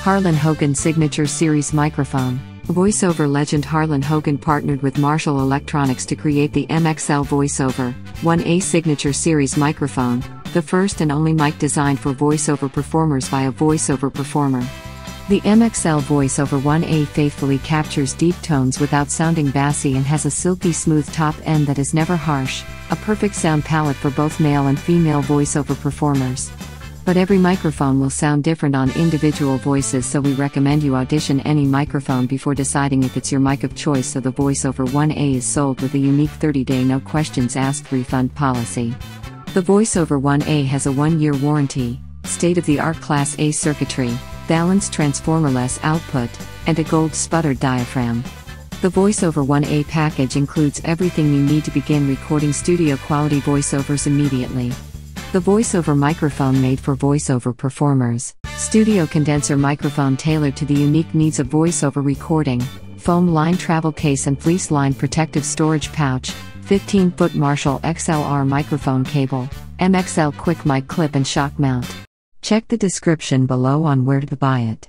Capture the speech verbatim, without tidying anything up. Harlan Hogan Signature Series Microphone. Voiceover legend Harlan Hogan partnered with Marshall Electronics to create the M X L Voiceover one A Signature Series Microphone, the first and only mic designed for voiceover performers by a voiceover performer. The M X L Voiceover one A faithfully captures deep tones without sounding bassy and has a silky smooth top end that is never harsh, a perfect sound palette for both male and female voiceover performers. But every microphone will sound different on individual voices, so we recommend you audition any microphone before deciding if it's your mic of choice, so the Voiceover one A is sold with a unique thirty-day no questions asked refund policy. The Voiceover one A has a one-year warranty, state-of-the-art Class A circuitry, balanced transformer-less output, and a gold sputter diaphragm. The Voiceover one A package includes everything you need to begin recording studio-quality voiceovers immediately. The voiceover microphone made for voiceover performers, studio condenser microphone tailored to the unique needs of voiceover recording, foam line travel case and fleece line protective storage pouch, fifteen foot Marshall X L R microphone cable, M X L quick mic clip and shock mount. Check the description below on where to buy it.